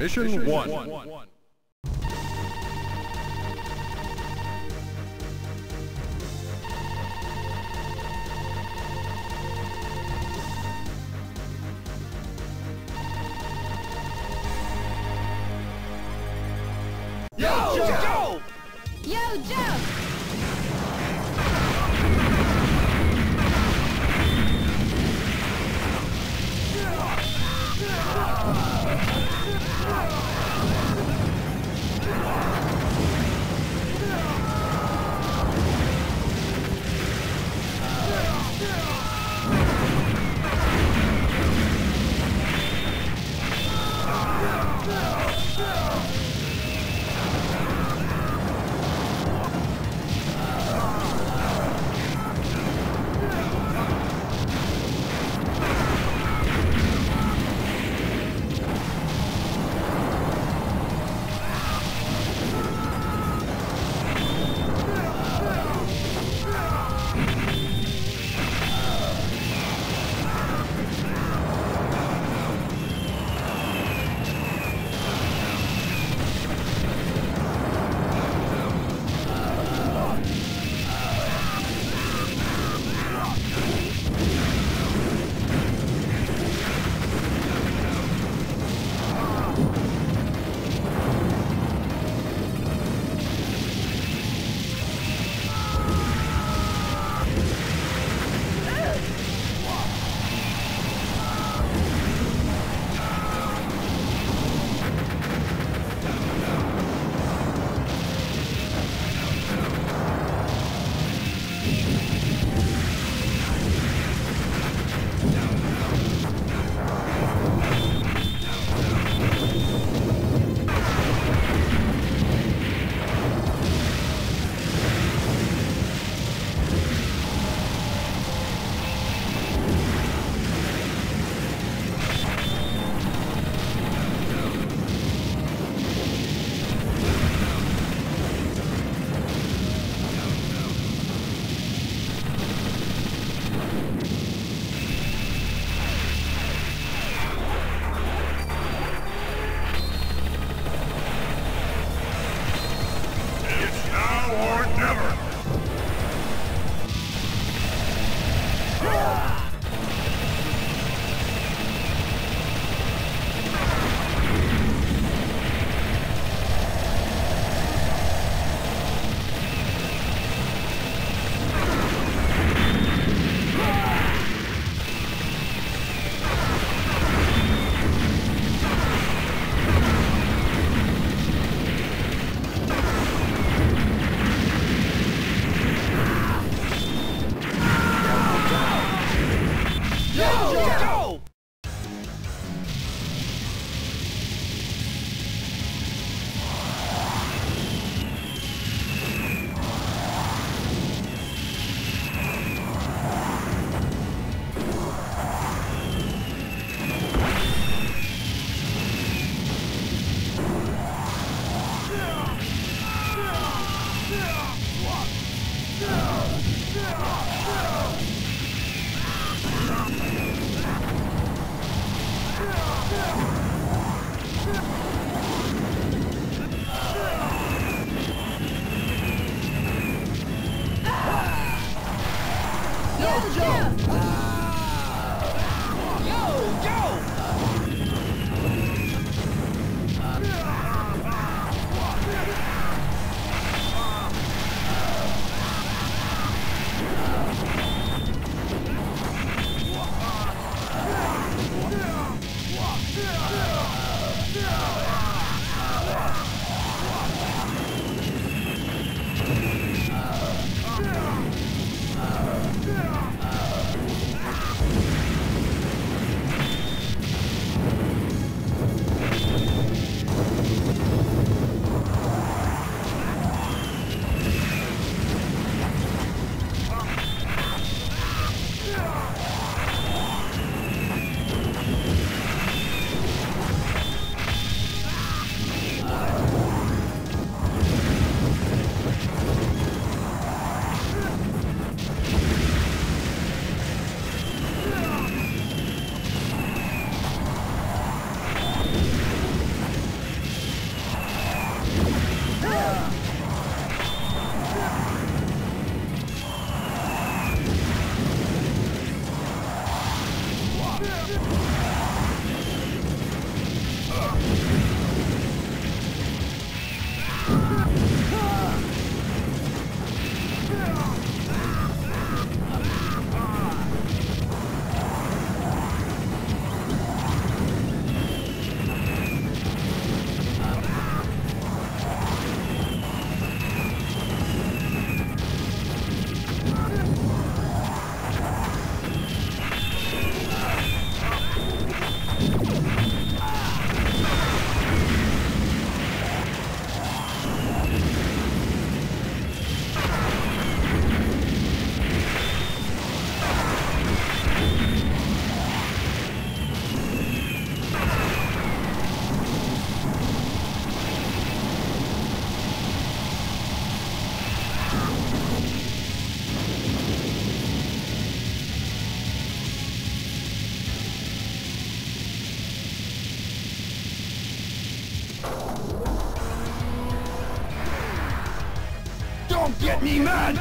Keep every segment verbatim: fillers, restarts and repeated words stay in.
Mission, Mission one. one. one. one. Yo, Joe! Joe! Yo, Joe! Yeah! Don't get me mad!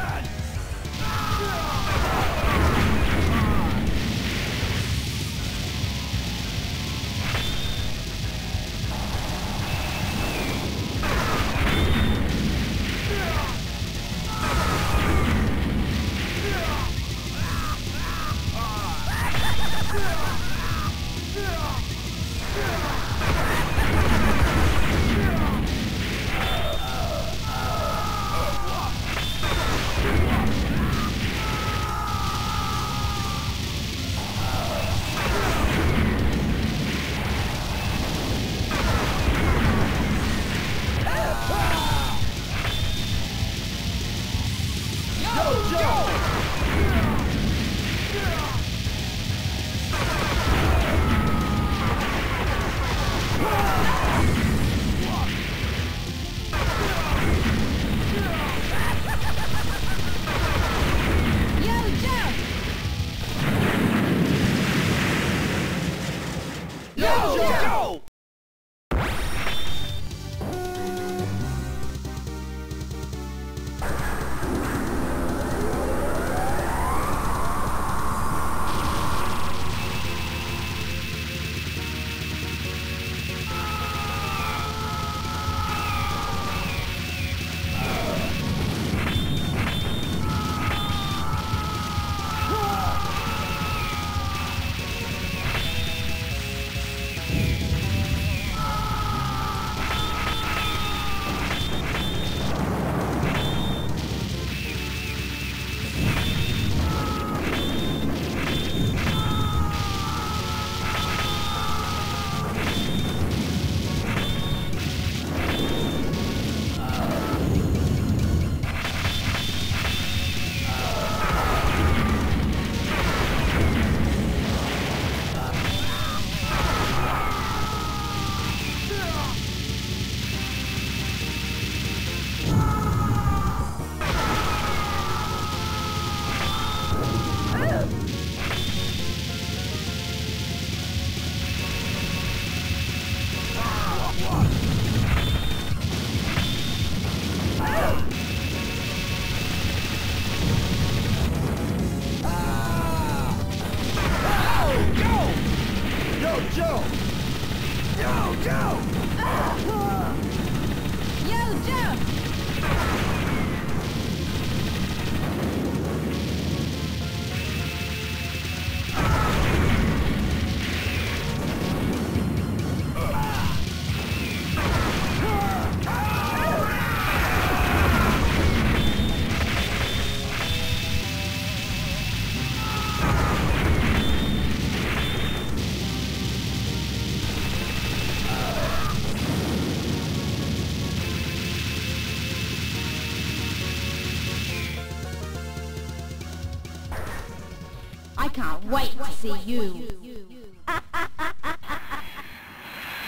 Wait to see you.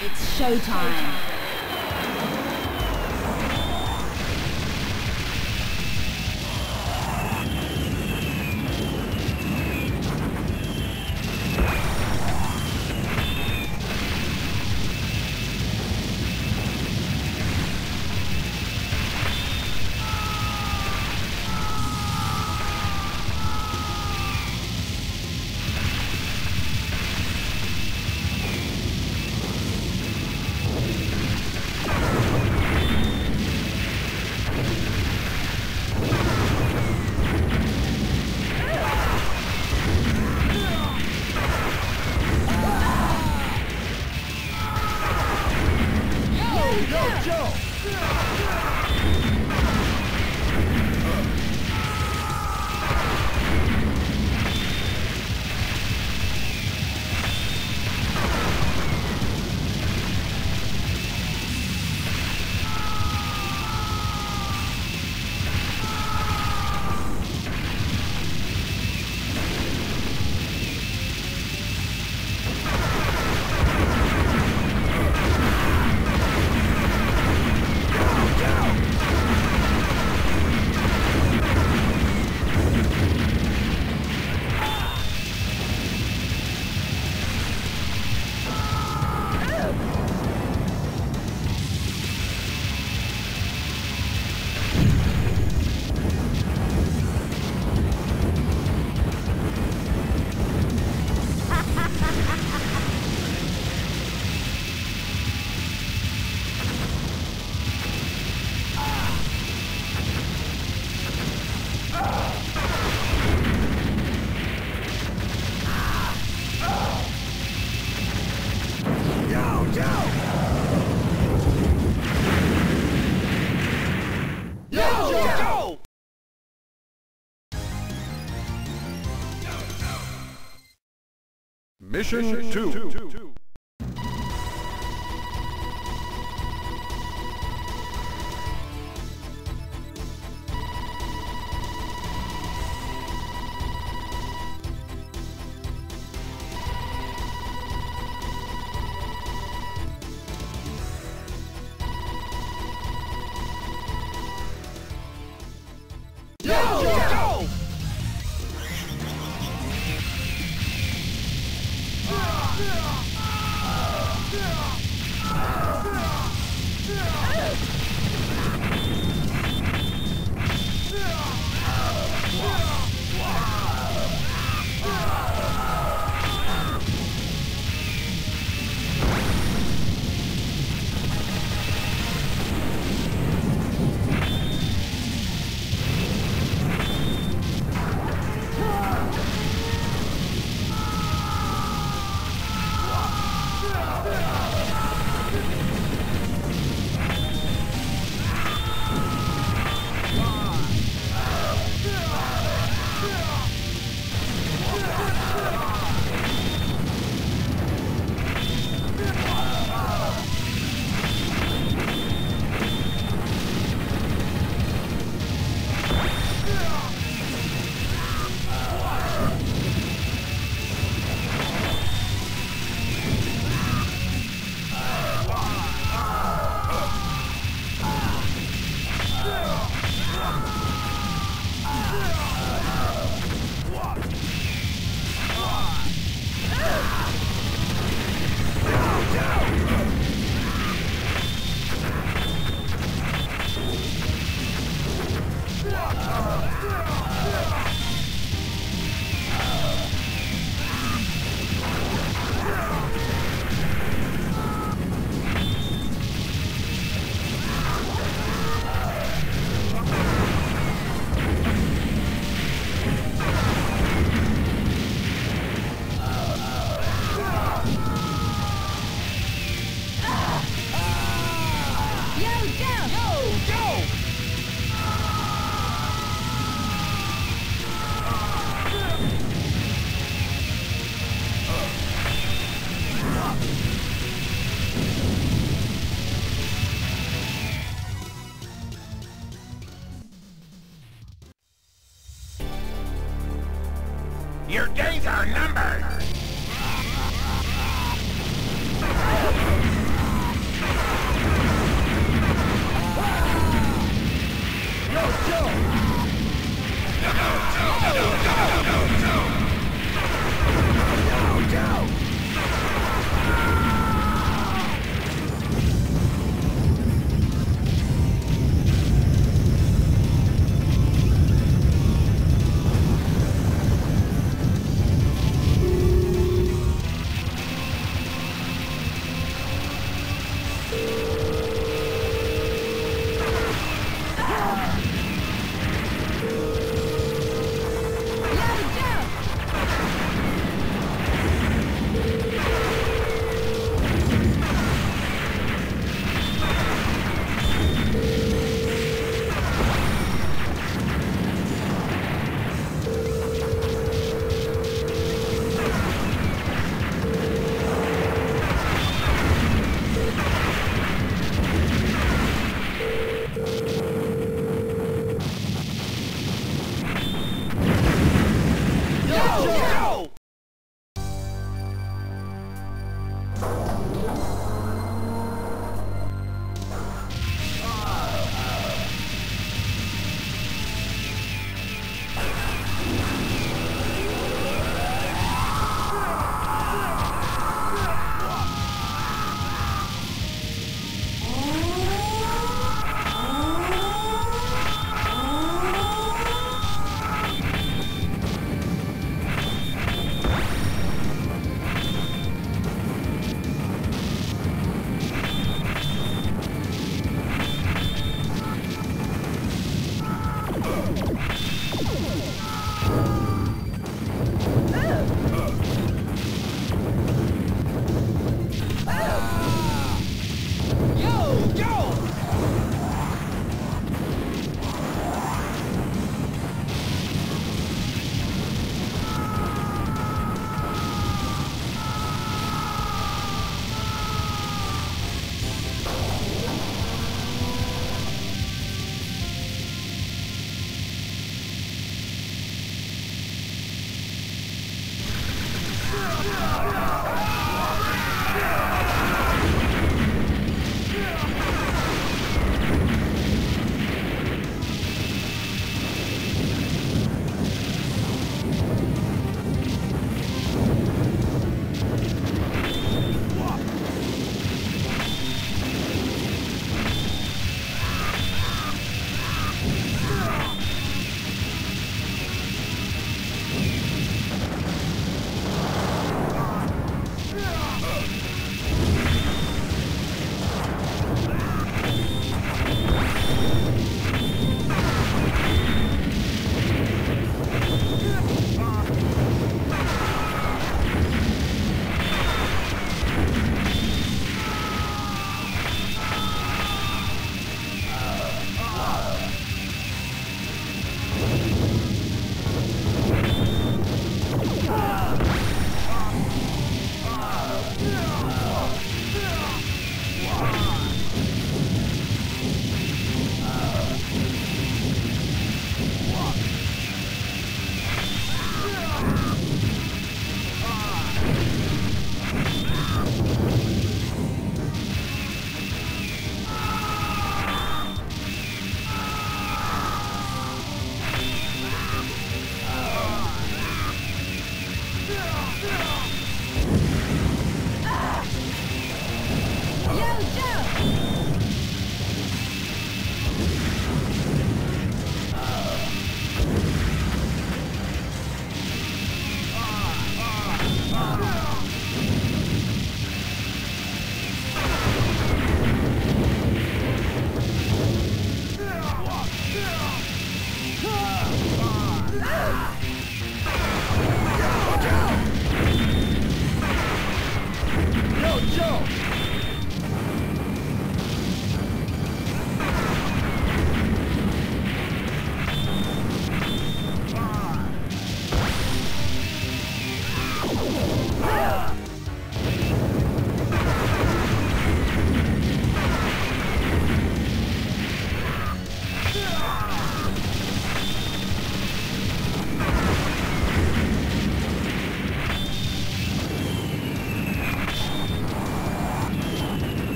It's showtime. No! Mission two. Your days are numbered! No, no! No, no, no, no, no, no, no! No, no!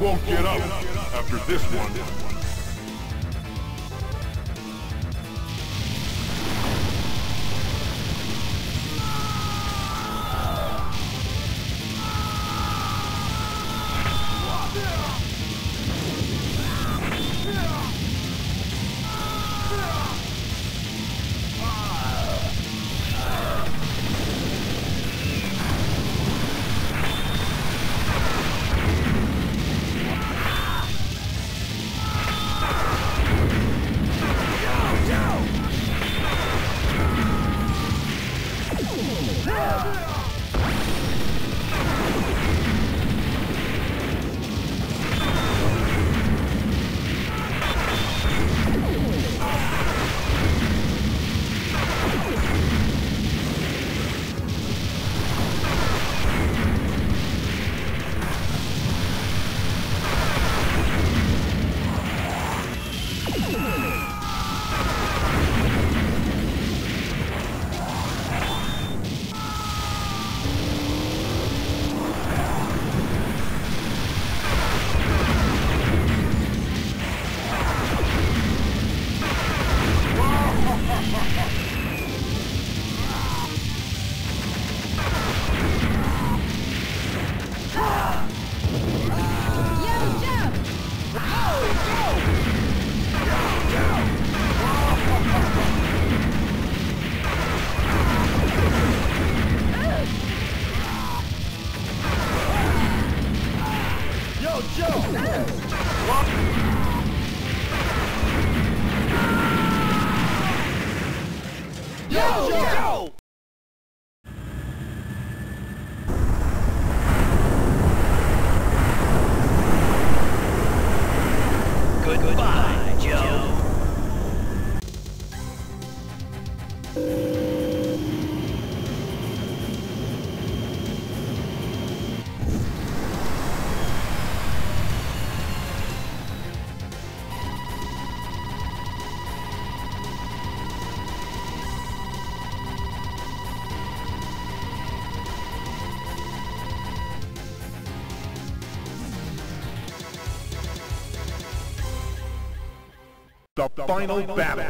Won't get up after this one. The final battle.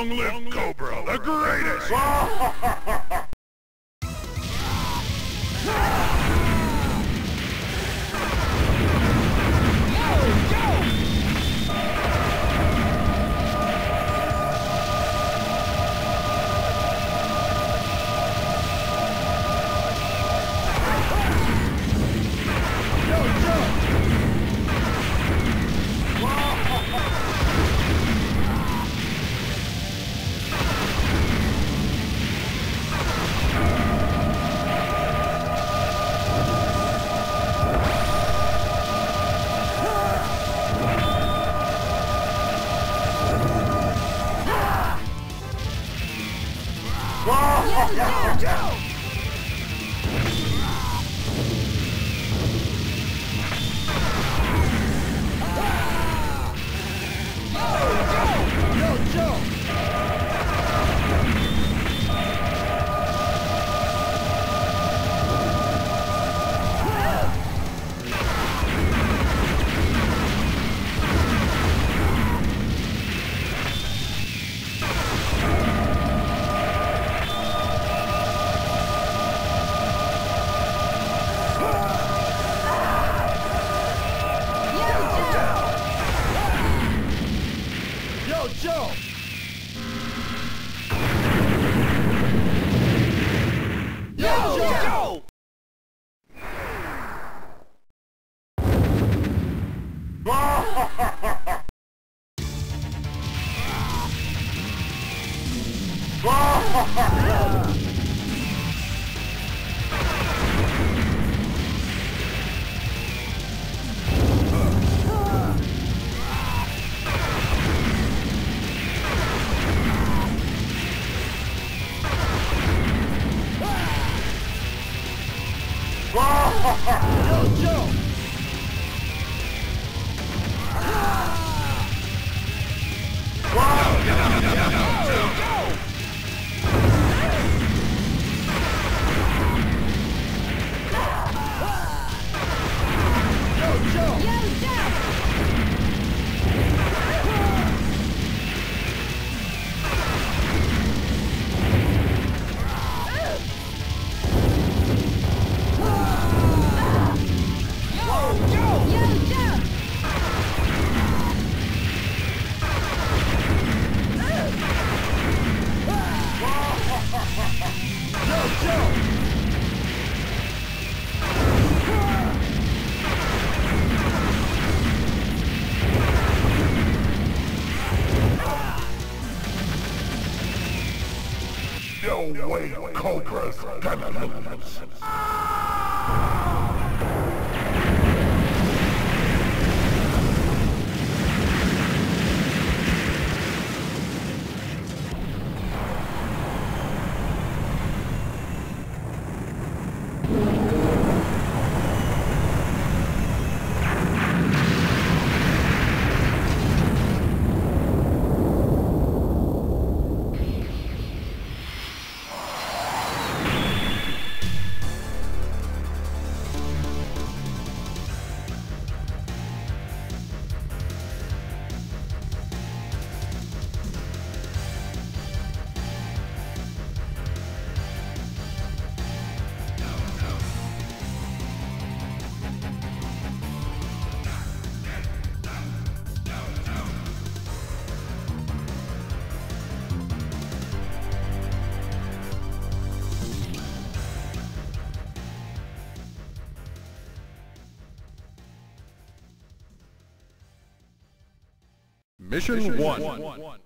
Long live, Long live Cobra, Cobra, the greatest! The greatest. No way Cobra's gonna lose. Mission one.